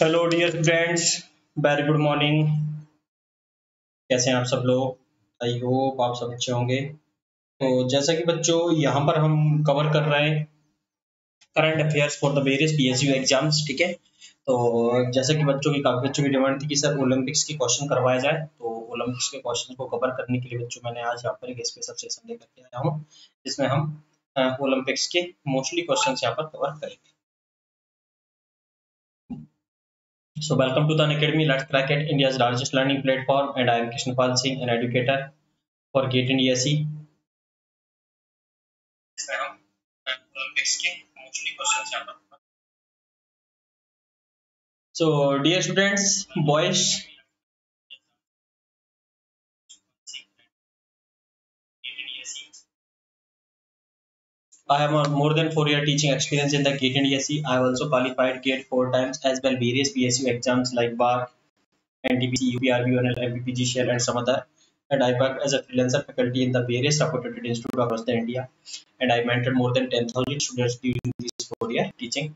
Hello dear friends, very good morning. कैसे हैं आप सब लोग? आई होप आप सब अच्छे होंगे। तो जैसा कि बच्चों यहाँ पर हम कवर कर रहे हैं current affairs for the various PSU exams, ठीक है। तो जैसा कि बच्चों की काफ़ी बच्चों की डिमांड थी कि सर ओलंपिक्स के क्वेश्चन करवाया जाए, तो ओलंपिक्स के क्वेश्चन को कवर करने के लिए बच्चों मैंने आज यहाँ पर एक स्पेशल सेशन लेकर के आया हूँ जिसमें हम ओलंपिक्स के मोस्टली क्वेश्चन यहाँ पर कवर करेंगे। So welcome to the academy. Let's crack it, India's largest learning platform, and I am Krishanpal Singh, an educator for GATE and ESE. इसमें हम ओलंपिक्स के मोस्टली क्वेश्चंस यहां पर। So dear students, boys, I have more than 4-year teaching experience in the GATE and ESE. I have also qualified GATE 4 times as well various PSU exams like BARC, NTPC, UPRB, ONL, MPPG, Shell, and some other. And I worked as a freelancer faculty in the various supported institutes across the India. And I mentored more than 10,000 students during this 4-year teaching.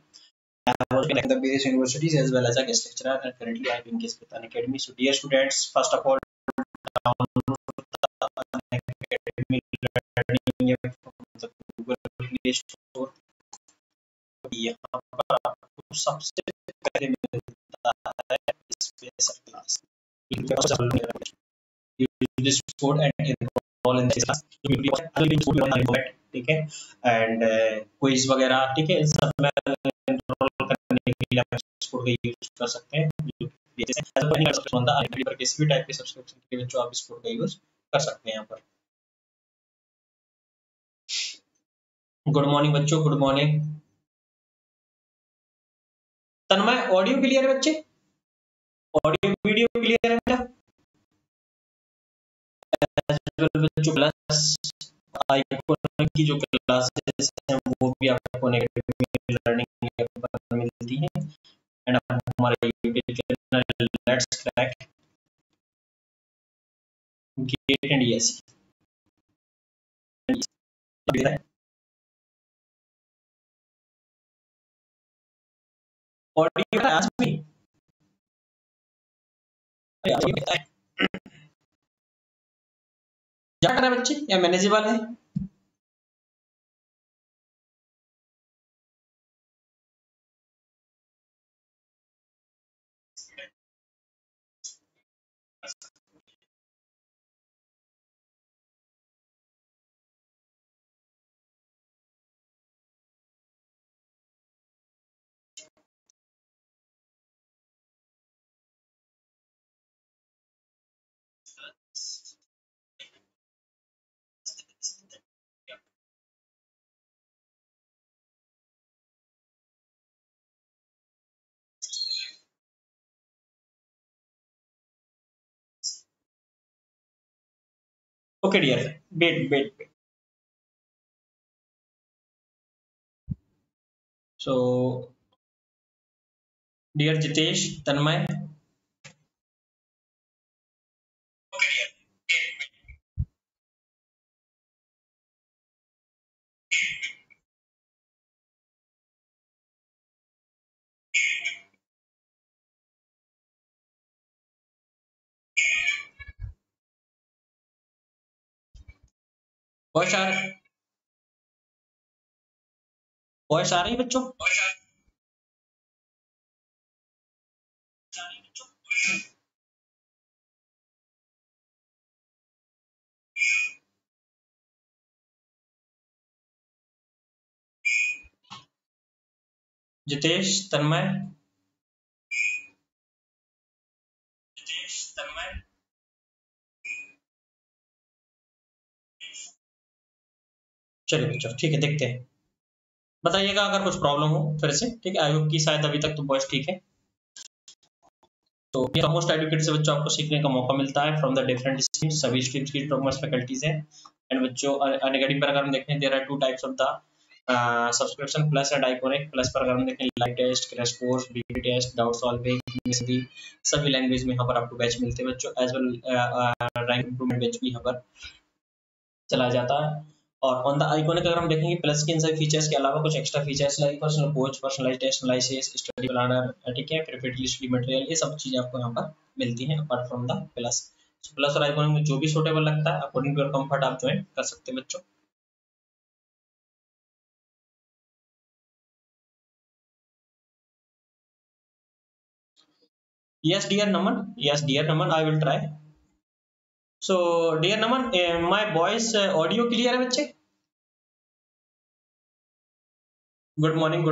I have worked in the various universities as well as a guest lecturer. And currently, I am in KS Patna Academy. So, dear students, first of all, download the Academy Learning app from the Google store. यहाँ पर आपको सबसे पहले मिलता है special class. ठीक है, and quiz वगैरह, ठीक है, सब में एनरोल करने के लिए आप इसको यूज कर सकते हैं। जैसे पर किसी भी टाइप के सब्सक्रिप्शन के लिए आप इसको का यूज कर सकते हैं यहाँ पर। गुड मॉर्निंग बच्चों, good morning. Tanmay, audio clear है बच्चे? ऑडियो वीडियो क्लियर है बच्चों? क्लास आइकॉन की जो क्लासेस हैं वो भी आपको नेगेटिव लर्निंग पर मिलती है। एंड हमारे YouTube channel let's crack GATE and ESE. Audio आज भी क्या करना बच्चे, या मैनेजेबल है? Okay dear, wait. So dear Jitesh, Tanmay, voice आ रही बच्चों? जितेश, तन्मय, चलिए बच्चों ठीक है, देखते हैं, बताइएगा अगर कुछ प्रॉब्लम हो फिर से, ठीक है। आई होप कि शायद अभी तक तो बॉयस ठीक है। तो ये मोस्ट एडुकेटेड से बच्चों आपको सीखने का मौका मिलता है फ्रॉम द डिफरेंट स्ट्रीम्स, सभी स्ट्रीम्स की टॉप मोस्ट फैकल्टीज हैं। एंड बच्चों अनगेटिव पर अगर हम देखें, there are 2 types of the subscription plus and iconic plus. पर अगर हम देखें live test, crash course, BT test, doubt solving, सभी लैंग्वेज में यहाँ पर आपको बैच मिलते हैं बच्चों। As well rank improvement batch भी यहाँ पर चला जाता है। और ऑन द आइकॉनिक अगर हम देखेंगे प्लस के इन सभी फीचर्स के अलावा कुछ extra features like personal coach, personalised test analysis, study planner, ठीक है, प्रिपेयर्ड लिस्ट, फ्री मटेरियल, ये सब चीजें आपको यहाँ पर मिलती हैं apart from the plus. So plus और आइकॉनिक में जो भी सूटेबल लगता है अकॉर्डिंग टू योर कंफर्ट आप ज्वाइन कर सकते हैं बच्चों। Yes dear Naman, I will try. So dear Naman, my voice audio clear है बच्चे? Good morning,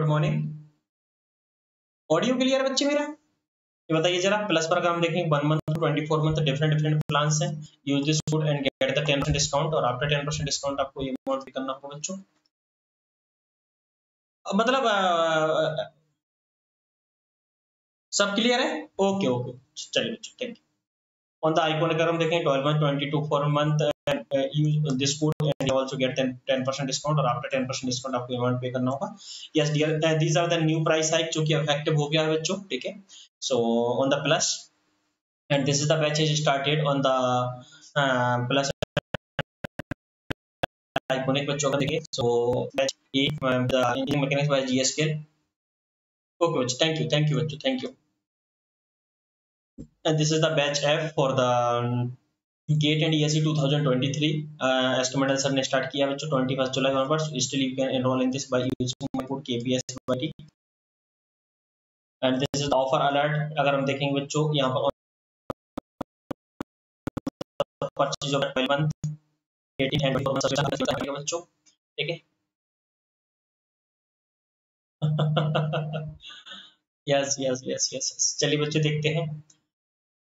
Audio clear है बच्चे मेरा? ये बताइए जरा। प्लस पर काम देखेंगे 1 month to 24 month different plans हैं। Use this code and get the 10% discount और after 10% discount आपको ये amount भी करना होगा बच्चों। मतलब सब क्लियर है? ओके ओके, चलिए बच्चों, thank you. On the icon अगर हम देखें 12 month 22 4 month use this code and also get 10% discount और आफ्टर 10% डिस्काउंट आपको अमाउंट पे करना होगा। Yes dear, these are the new price hike जो कि इफेक्टिव हो गया है बच्चों, ठीक है। So on the plus and this is the batch is started on the plus iconic बच्चों का देखिए। So batch A the engineering mechanics by GSK. Okay बच्चों, थैंक यू, बच्चों, thank you. And this is the batch F for the GATE and ESE 2023 एस्टिमेटल sir ने start किया बच्चों 21 July onwards. Still you can enroll in this by using my code KPSYT। And this is the offer alert. अगर हम देखेंगे बच्चों यहां पर purchase of 12 month 18 and 24 month subscription करेंगे बच्चों, ठीक है। यस यस यस यस, चलिए बच्चों देखते हैं।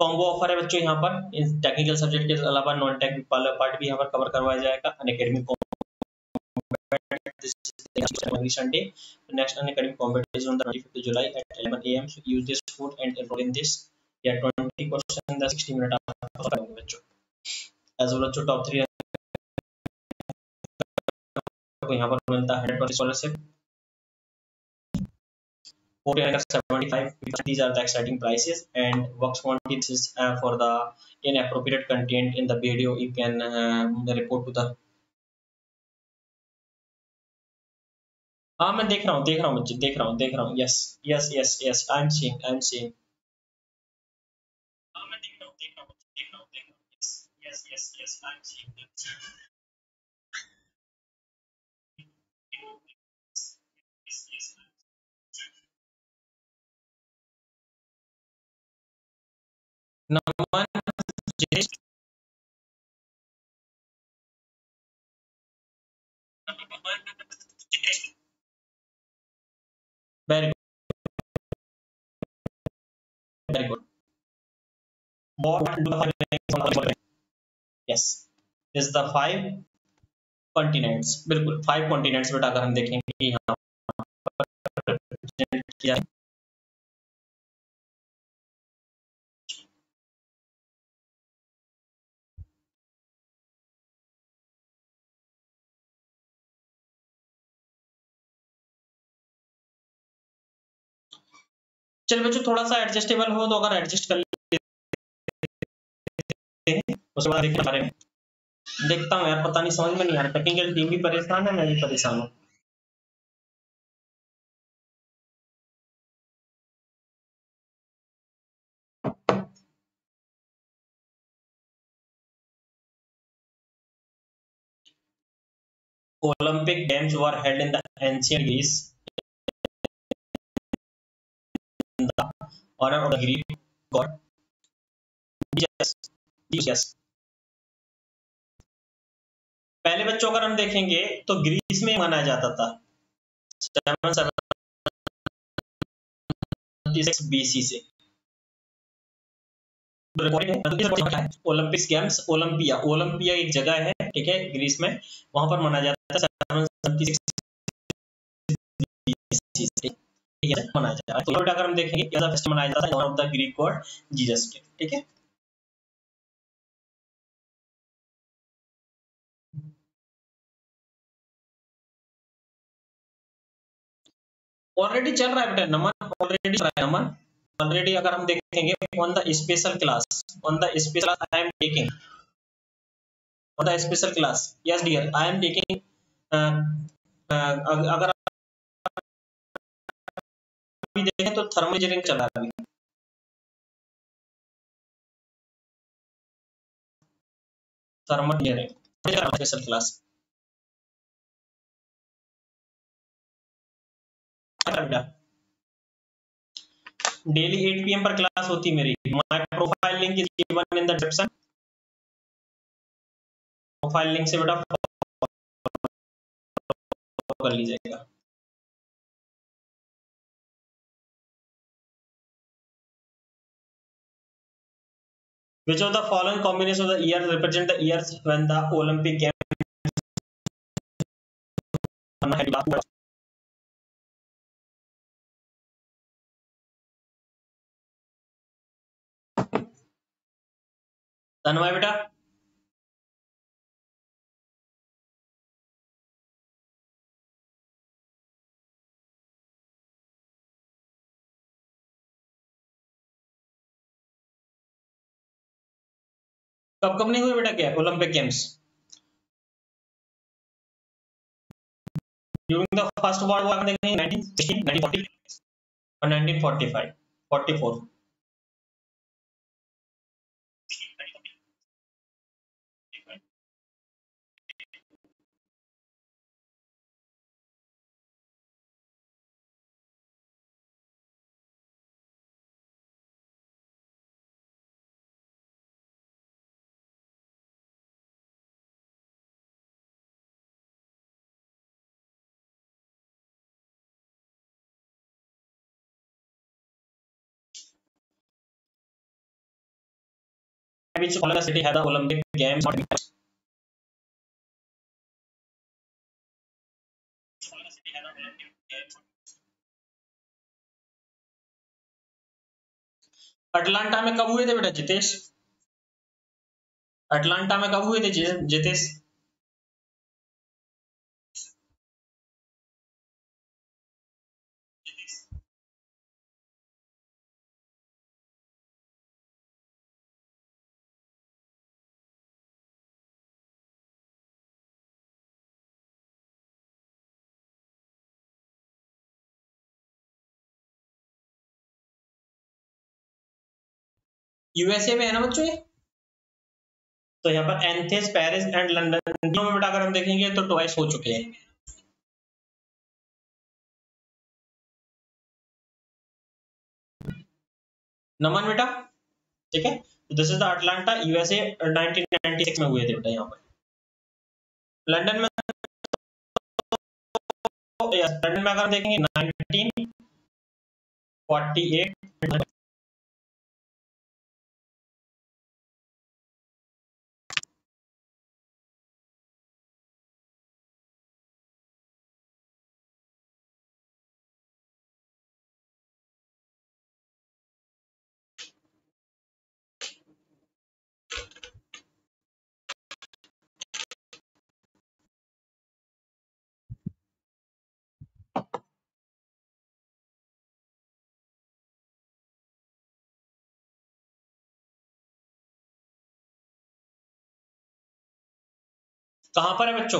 कॉम्बो ऑफर है बच्चों यहाँ पर। इन टेक्निकल सब्जेक्ट के अलावा नॉन टेक्निकल पार्ट भी यहाँ पर कवर करवाया जाएगा। Unacademy combat Sunday national Unacademy combat is on the 25 July at 11 AM। So use this code and enrol in this. या 20% इन द 60 मिनट आप करेंगे बच्चों। एज वेल बच्चों टॉप 3 को यहाँ पर मिलता है 100% scholarship. Over 75 these are the exciting prices and works quantities is for the inappropriate content in the video you can report to the हाँ मैं देख रहा हूँ बच्चे, देख रहा हूँ। यस आई एम सीइंग हाँ मैं देख रहा हूँ बच्चे, देख रहा हूँ। Yes I am seeing. Naman Jayesh, very good बहुत good. Yes is the 5 continents, बिल्कुल 5 continents बेटा। अगर हम देखेंगे यहाँ पर किया है चल बच्चों थोड़ा सा एडजस्टेबल हो तो अगर एडजस्ट कर लेते हैं उसके बाद देखते हैं। देखता हूँ यार, पता नहीं समझ में नहीं आ रहा। टेक्निकल टीम भी परेशान है, मैं भी परेशान हूँ। Olympic games were held in the ancient Greece honor of the Greek god. Yes. पहले बच्चों अगर हम देखेंगे तो ग्रीस में मनाया जाता था 736 BC से। ओलंपिक्स गेम्स ओलंपिया एक जगह है, ठीक है, ग्रीस में, वहां पर मनाया जाता था 736 BC से। मनाया जा रहा है तो अगर हम देखेंगे क्या फेस्ट मनाया जाता है of the Greek god Jesus के, ठीक है। ऑलरेडी चल रहा है बेटा नमन, ऑलरेडी अगर हम देखेंगे on the special class, I am taking on the special class. Yes dear, I am taking अगर आप देखें तो थर्मल इंजीनियरिंग चला रहा है। Thermal engineering special class daily 8 PM पर क्लास होती मेरी। My profile link is given in the description. Profile link से बेटा कर लीजिएगा। Which of the following combination of the years represent the years when the Olympic Games तन्मय बेटा कब कब नहीं हुए बेटा क्या Olympic games? During the first world war देखेंगे 1916, 1940 और 1945, 44। Which following city had the Olympic Games? Atlanta में कब हुए थे बेटा जितेश? अटलांटा में कब हुए थे जितेश? यूएसए में है ना बच्चों ये, तो यहाँ पर एथेंस, पेरिस एंड लंदन में बेटा अगर हम देखेंगे तो ट्वाइस हो चुके हैं। नमन बेटा ठीक है, this is the Atlanta USA 1996 में हुए थे बेटा। यहाँ पर लंदन में अगर देखेंगे 1948। कहां पर है बच्चों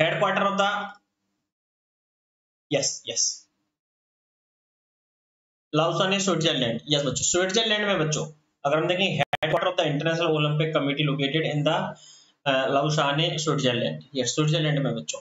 headquarter of the yes Lausanne है स्विट्जरलैंड। यस बच्चों स्विट्जरलैंड में बच्चों अगर हम देखें headquarter of the international Olympic committee located in the Lausanne है स्विट्जरलैंड। यस स्विट्जरलैंड में बच्चों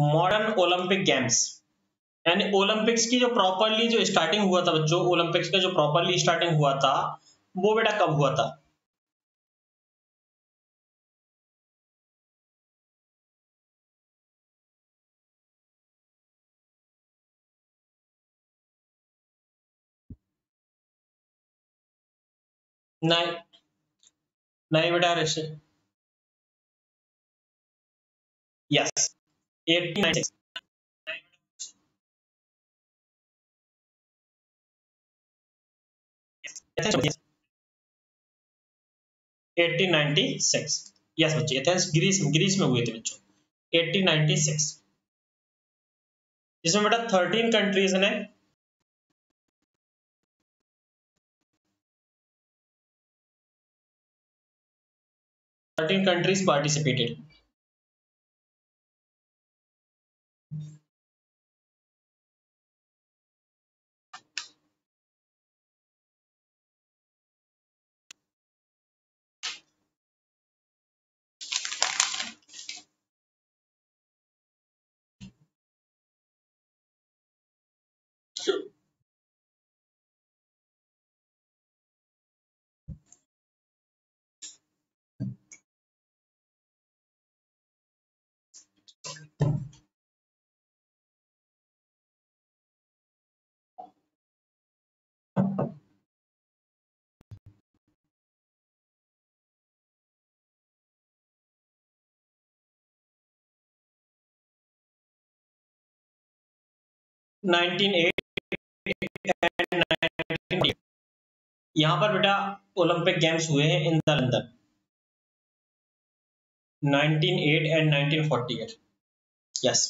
मॉडर्न ओलंपिक गेम्स यानी ओलंपिक्स की जो प्रॉपरली जो स्टार्टिंग हुआ था बच्चों, ओलंपिक्स का जो प्रॉपरली स्टार्टिंग हुआ था वो बेटा कब हुआ था? नहीं नहीं बेटा ऋषि यस 89। यस बच्चे, एथेंस ग्रीस में हुए थे बच्चों 1896, जिसमें बेटा 13 कंट्रीज ने पार्टिसिपेटेड। यहाँ पर बेटा ओलंपिक गेम्स हुए हैं in the London 1908 and 1948। Yes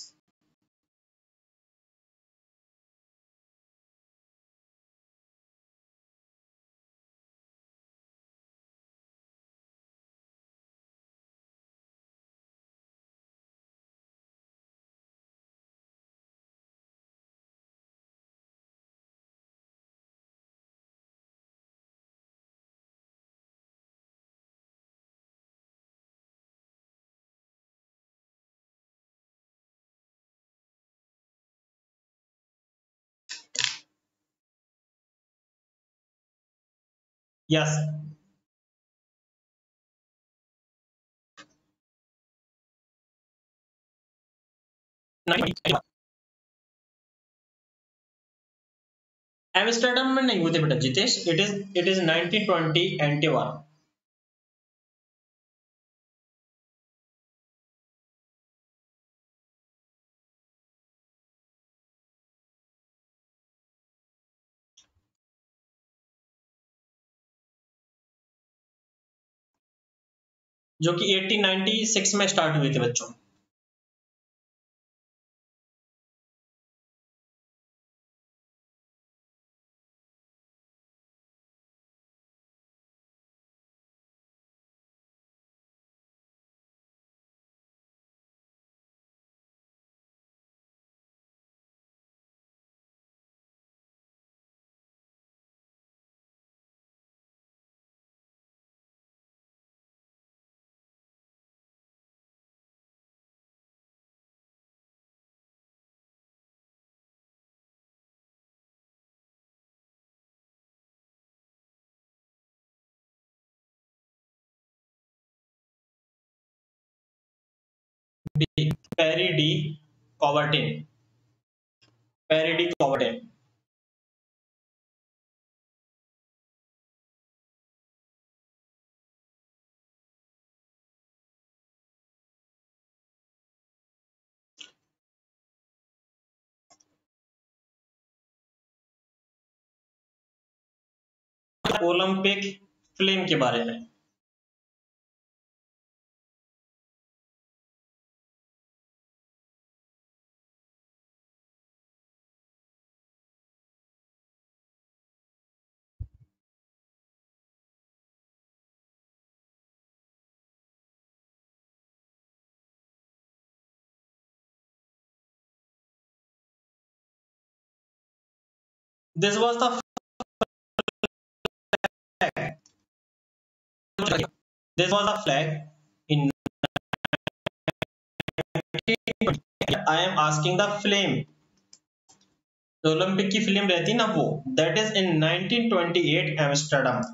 yes Amsterdam में नहीं हुए थे बेटा जितेश, इट इज 1920 एंटीवा। जो कि 1896 में स्टार्ट हुए थे बच्चों। Pierre de Coubertin Olympic flame के बारे में। This was the flag. This was the flag in. I am asking the flame. जो ओलंपिक की फिल्म रहती ना वो that is in 1928 Amsterdam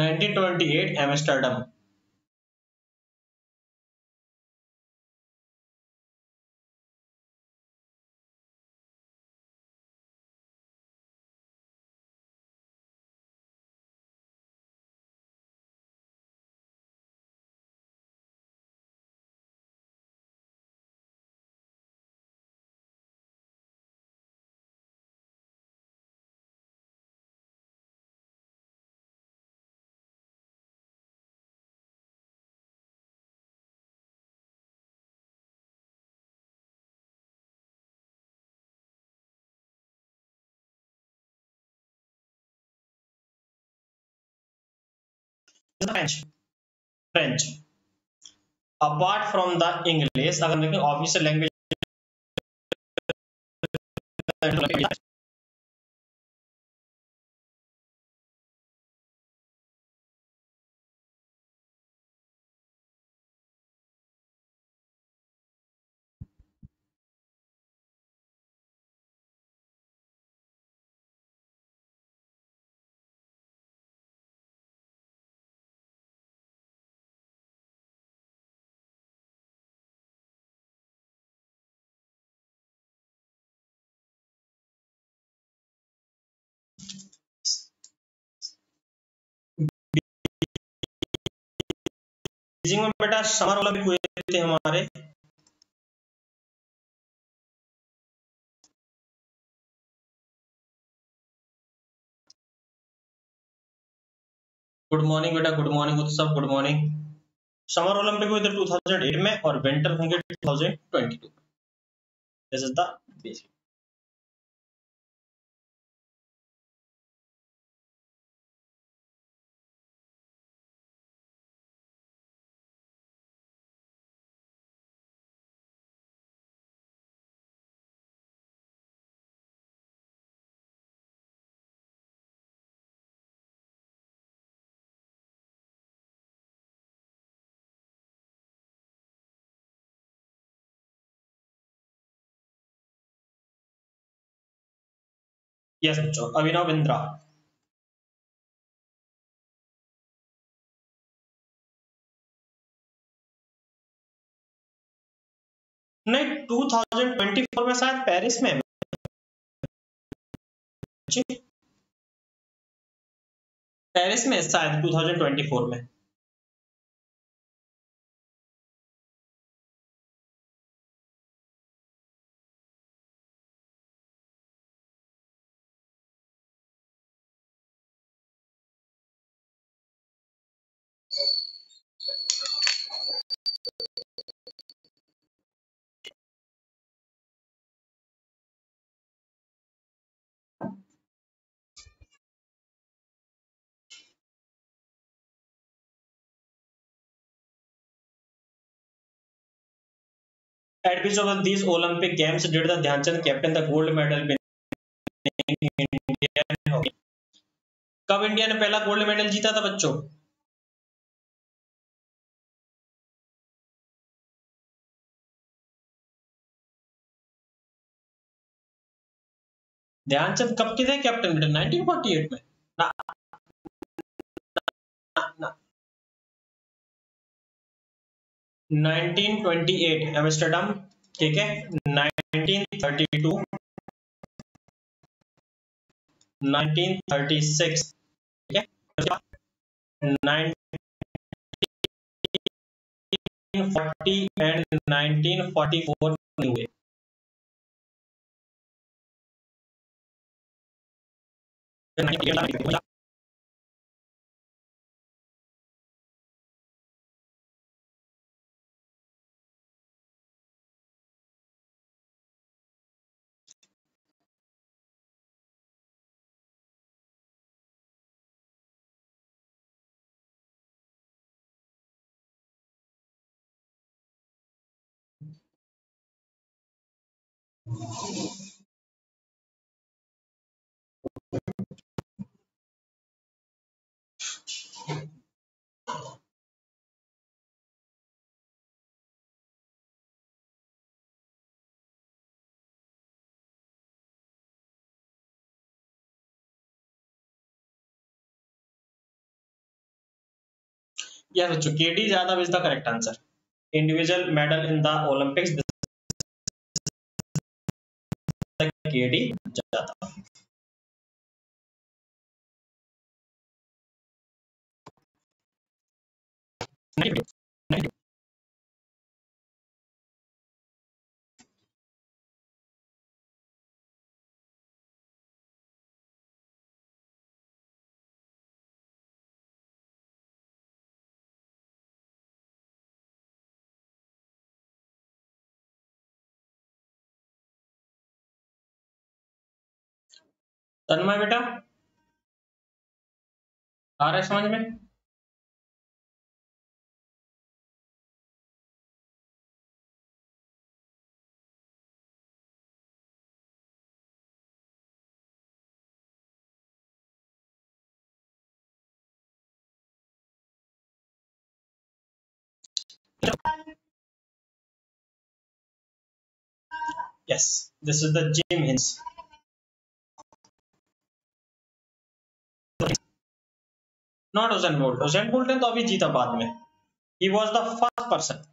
1928 Amsterdam. the French. Apart from the English, अगर देखें ऑफिशियल लैंग्वेज बीजिंग में बेटा समर ओलंपिक हुए थे हमारे, गुड मॉर्निंग बेटा, गुड मॉर्निंग हो सब, गुड मॉर्निंग। समर ओलंपिक हुए थे 2008 में और विंटर होंगे 2022 में। This is the basic. Yes बच्चों, अभिनव बिंद्रा, नहीं 2024 में शायद पेरिस में, पेरिस में शायद 2024 में। At which of these Olympic Games did the Dhyan Chand captain the gold medal winning Indian hockey? कब इंडिया ने पहला गोल्ड मेडल जीता था बच्चों? ध्यानचंद कब के थे कैप्टन बेटा? 1948 में ना, ना, ना। 1928 एम्स्टर्डम, ठीक है, 1932, 1936, ठीक है, 1940 एंड 1944 हुए। Yes, बच्चों, KD Jadhav is the correct answer. Individual medal in the Olympics. KD Jadhav. Thank you. तन्मय बेटा आ रहा है समझ में? Yes, this is the gym hints. Not Usain Bolt. Usain Bolt ने तो अभी जीता बाद में. He was the first person.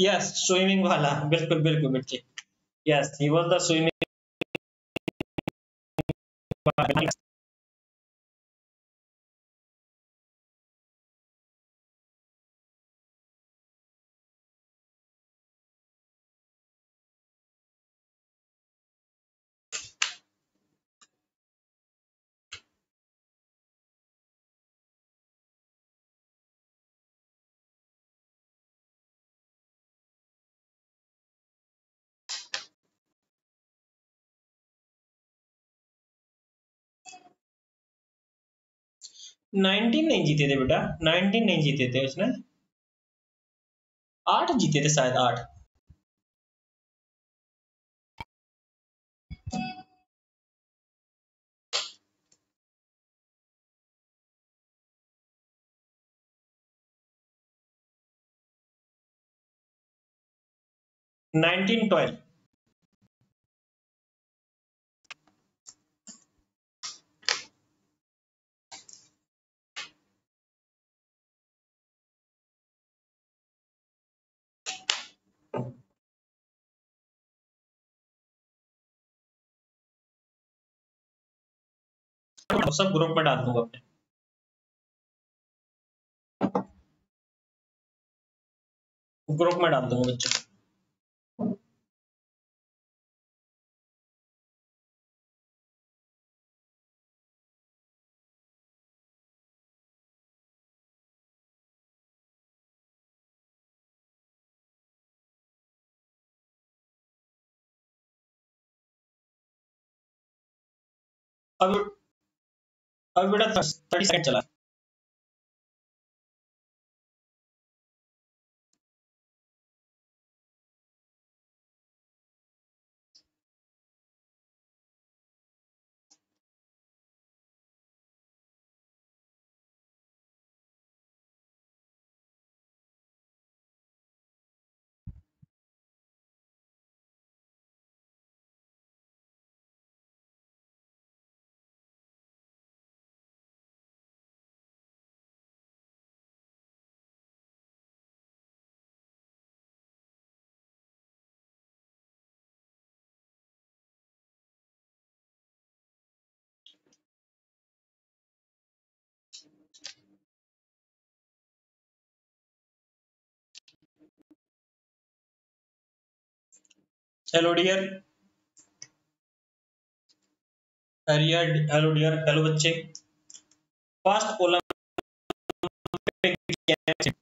Yes, swimming वाला, बिल्कुल बिल्कुल बिल्कुल. Yes, he was the swimming. Nineteen नहीं जीते थे बेटा, 19 नहीं जीते थे उसने, 8 जीते थे शायद, 8. नाइनटीन 12 सब ग्रुप में डाल दूंगा अपने. ग्रुप में डाल दूंगा बच्चों. अब बेटा 30 सेकंड चला. Hello dear, hello dear, hello बच्चे. First Olympic games,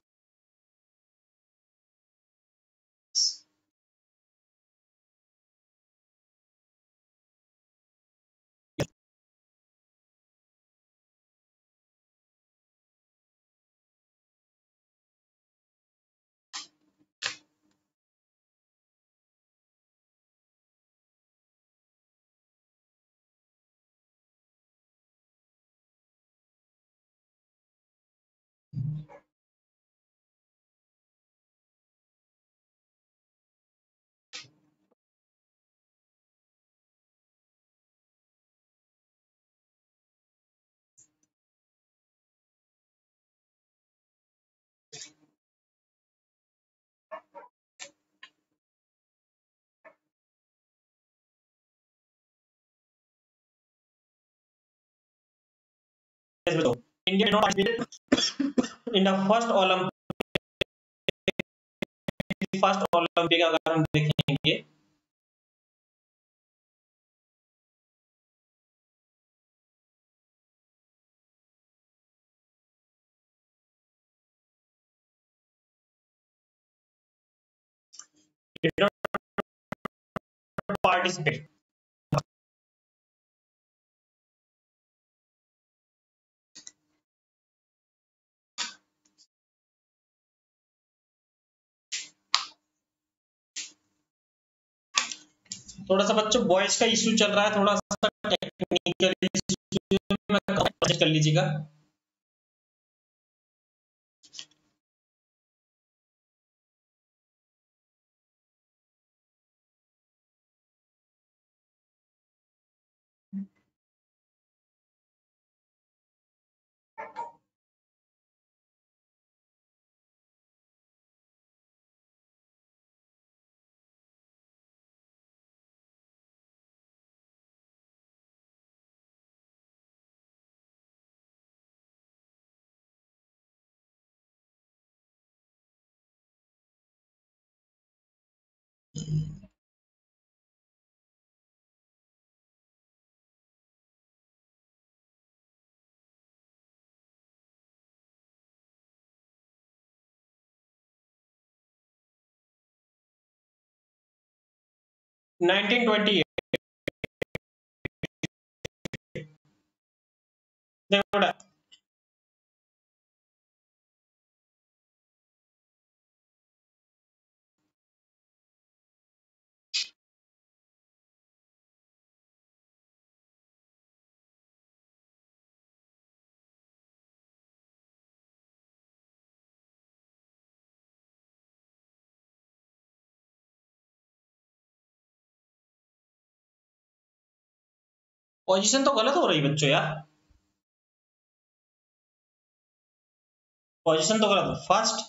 India in the first Olympic अगर हम देखेंगे पार्टिसिपेट थोड़ा सा बच्चों बॉयज का इश्यू चल रहा है, थोड़ा सा टेक्निकल इश्यू में कर लीजिएगा। पोजीशन तो गलत हो रही बच्चों यार, पोजीशन तो गलत हो, first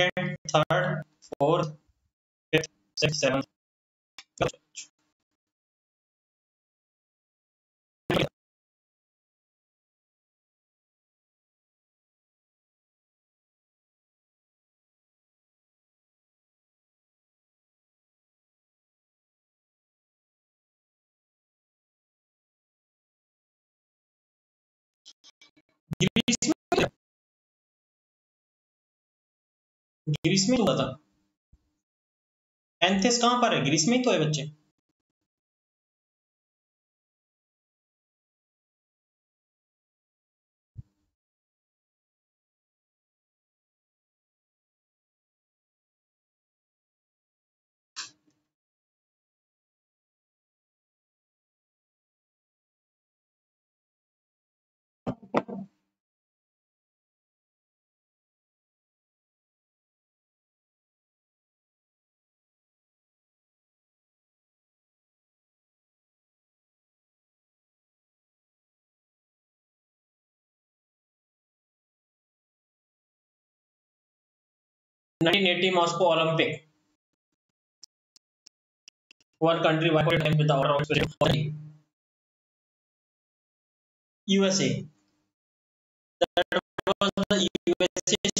second third fourth fifth sixth seventh. Greece में हुआ था, एंथेस कहां पर है? ग्रीस में ही तो है बच्चे। Moscow Olympic one country wide USA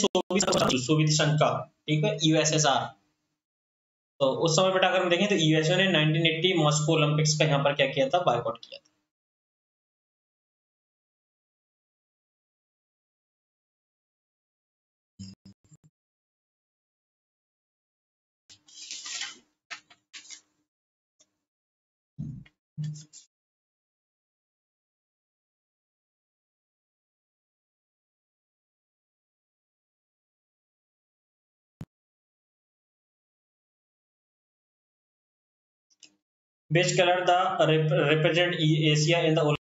Soviet संघ का, ठीक है, यूएसएसआर। तो उस समय बेटा अगर हम देखें तो यूएसए ने 1980 मॉस्को ओलंपिक्स का यहाँ पर क्या किया था? बायकॉट किया था। Which color the represent Asia in the Olympic?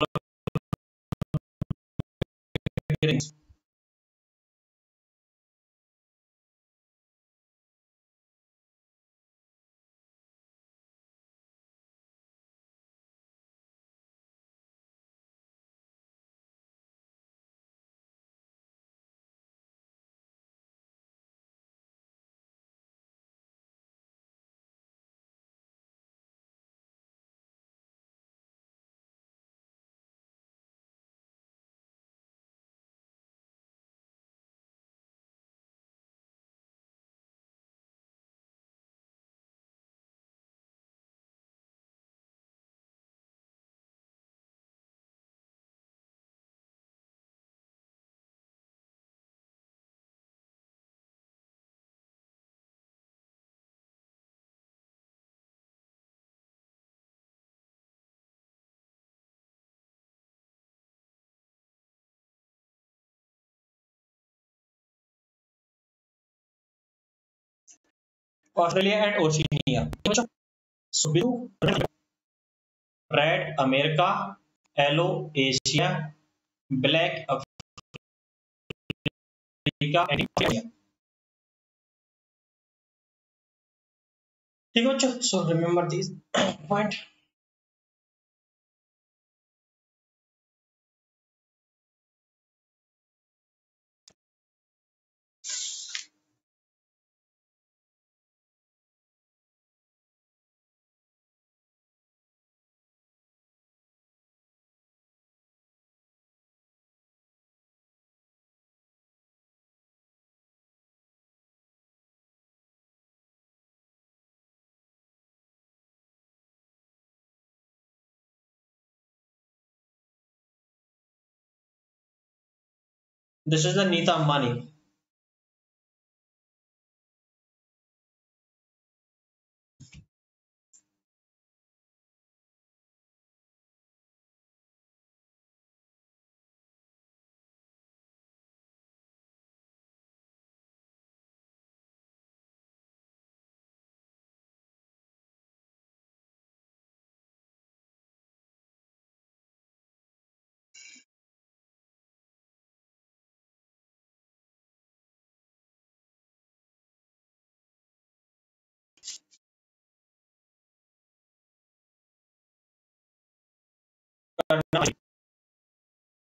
Australia and Oceania, blue red America, yellow Asia, black Africa and India. ठीक है बच्चों, so remember this point. This is the Neeta Ambani.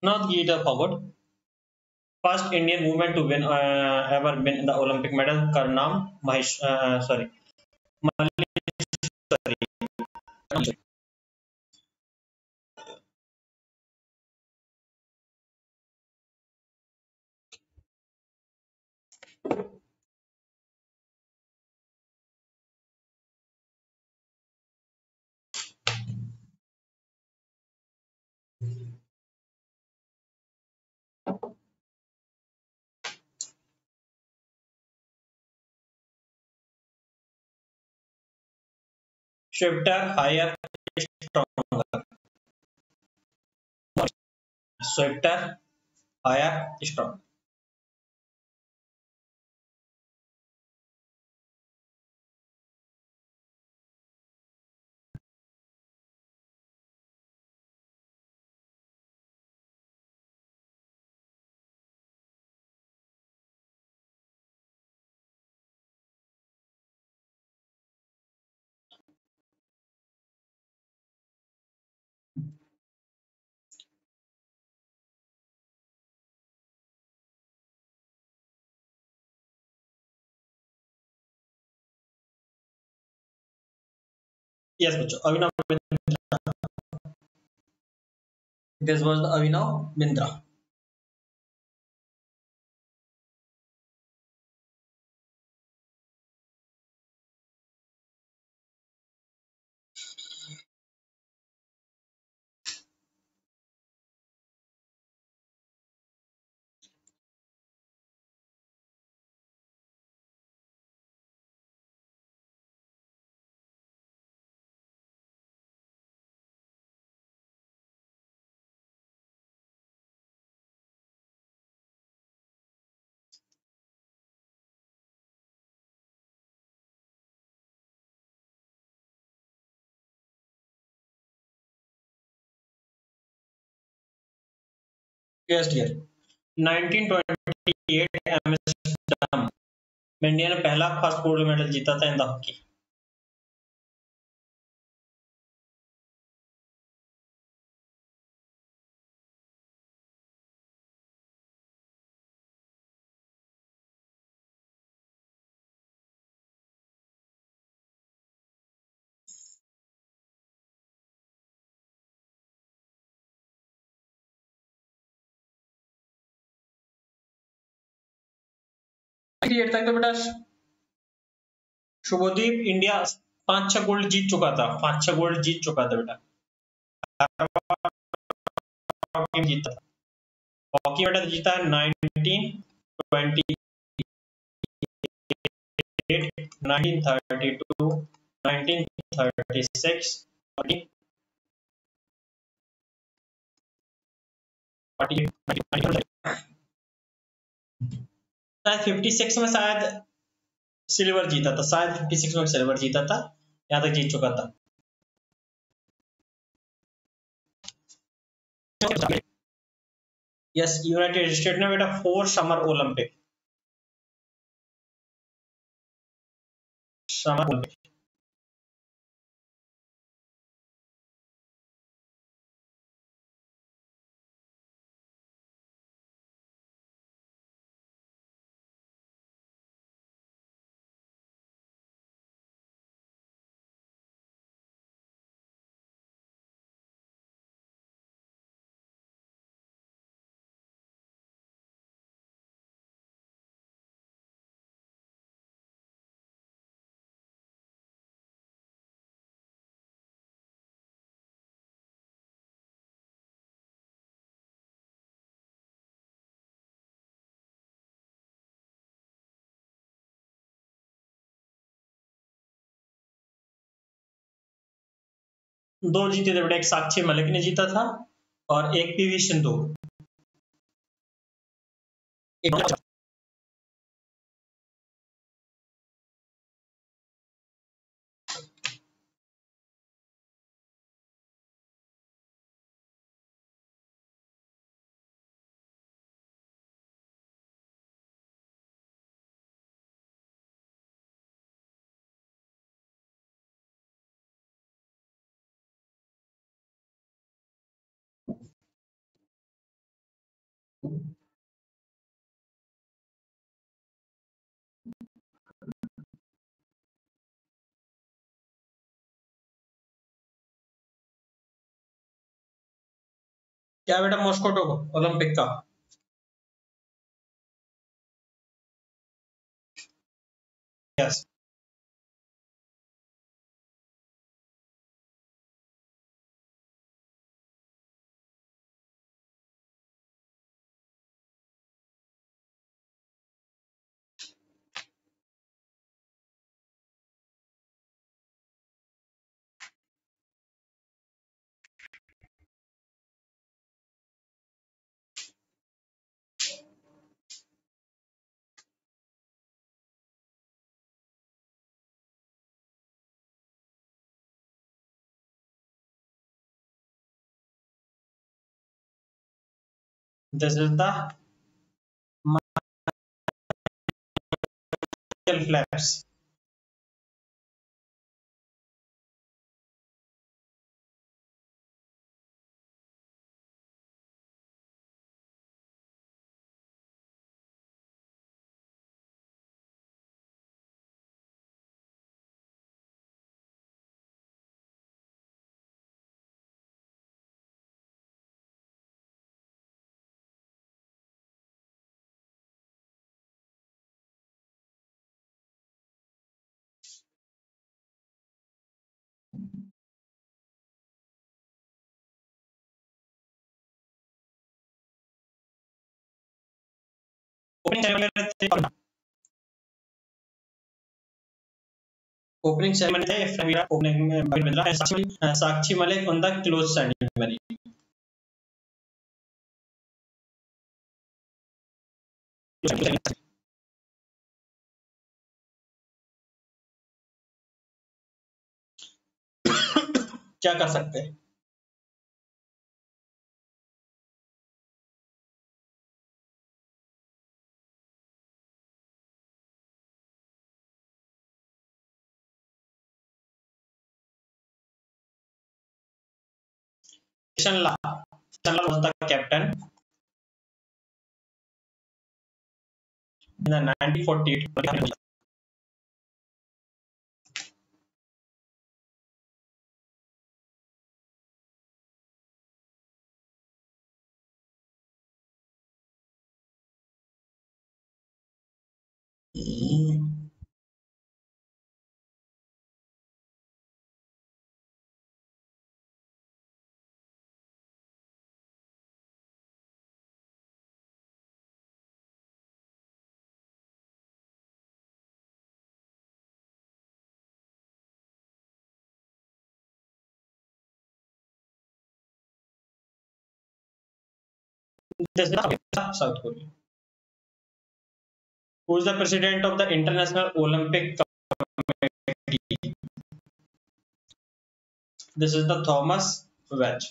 Not Geeta forward. First Indian woman to win ever win the Olympic medal, Karnam Malik. Shifter higher, stronger. Shifter higher, stronger. Yes बच्चों, Abhinav Bindra, this was the Abhinav Bindra. Yes dear, 1928 Amsterdam में India ने पहला first gold medal जीता था in the hockey. तक तो बेटा Shubhdeep India 5-6 gold जीत चुका था, 5-6 गोल्ड जीत चुका था बेटा, जीता हॉकी मेडल जीता है 1928, 1932, 1936, 1948, 1956 में शायद सिल्वर जीता था, शायद 56 में सिल्वर जीता था, यहाँ तक जीत चुका था। यस, यूनाइटेड स्टेट ने बेटा 4 समर ओलंपिक, समर ओलंपिक दो जीते थे बेटा, एक साक्षी मलिक ने जीता था और एक पीवी सिंधु। क्या बेटा मॉस्को टोको ओलंपिक का yes. This is the flaps. Opening ceremony थे, ओपनिंग में Sakshi Malik on the close ceremony. क्या कर सकते हैं Kishan Lal. Kishan Lal was the captain in the 1948. South Korea who is the president of the International Olympic Committee? This is the Thomas Bach.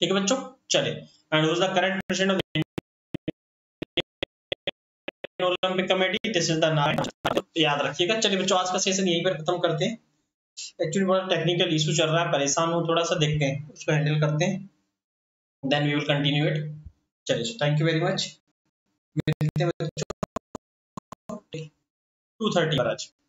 ठीक है बच्चों, चले. And who is the current president of the International Olympic Committee? This is the Dhyan. याद रखिएगा. चलिए बच्चों, आज का सेशन यहीं पर खत्म करते हैं. एक्चुअली बड़ा टेक्निकल इशू चल रहा है, परेशान हूँ, थोड़ा सा देखते हैं, उसको हैंडल करते हैं, then we will continue it. चलिए, थैंक यू वेरी मच. मिलते हैं बच्चों 2:30 पर आज.